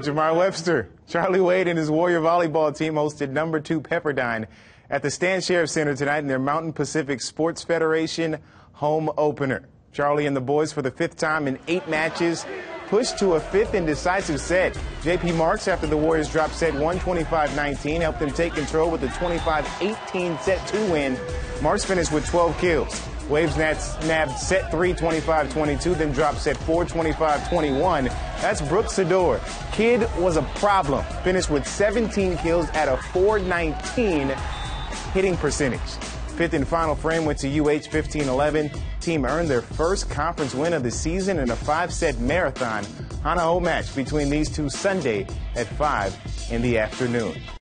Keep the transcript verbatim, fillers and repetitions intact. I'm Jamar Webster. Charlie Wade and his Warrior volleyball team hosted number two Pepperdine at the Stan Sheriff Center tonight in their Mountain Pacific Sports Federation home opener. Charlie and the boys, for the fifth time in eight matches, pushed to a fifth and decisive set. J P Marks, after the Warriors dropped set one twenty-five nineteen, helped them take control with a twenty-five eighteen set two win. Marks finished with twelve kills. Waves nabbed set three, twenty-five twenty-two, then dropped set four, twenty-five twenty-one. That's Brooke Sador. Kid was a problem. Finished with seventeen kills at a four nineteen hitting percentage. Fifth and final frame went to U H fifteen eleven. Team earned their first conference win of the season in a five-set marathon. Hana O match between these two Sunday at five in the afternoon.